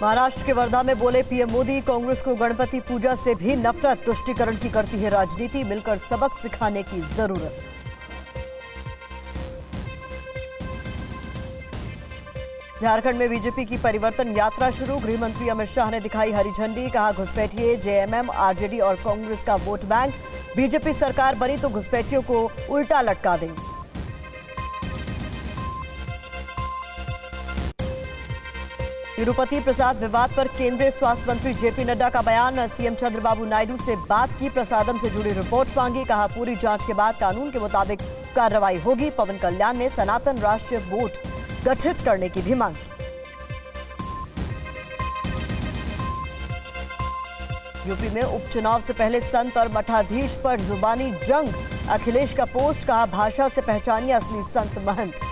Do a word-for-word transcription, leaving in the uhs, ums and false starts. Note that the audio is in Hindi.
महाराष्ट्र के वर्धा में बोले पीएम मोदी, कांग्रेस को गणपति पूजा से भी नफरत, तुष्टिकरण की करती है राजनीति, मिलकर सबक सिखाने की जरूरत। झारखंड में बीजेपी की परिवर्तन यात्रा शुरू, गृह मंत्री अमित शाह ने दिखाई हरी झंडी, कहा घुसपैठिए जेएमएम, आरजेडी और कांग्रेस का वोट बैंक, बीजेपी सरकार बनी तो घुसपैठियों को उल्टा लटका देंगे। तिरुपति प्रसाद विवाद पर केंद्रीय स्वास्थ्य मंत्री जेपी नड्डा का बयान, सीएम चंद्रबाबू नायडू से बात की, प्रसादम से जुड़ी रिपोर्ट मांगी, कहा पूरी जांच के बाद कानून के मुताबिक कार्रवाई होगी। पवन कल्याण ने सनातन राष्ट्रीय बोर्ड गठित करने की भी मांग की। यूपी में उपचुनाव से पहले संत और मठाधीश पर जुबानी जंग, अखिलेश का पोस्ट, कहा भाषा से पहचानिए असली संत महंत।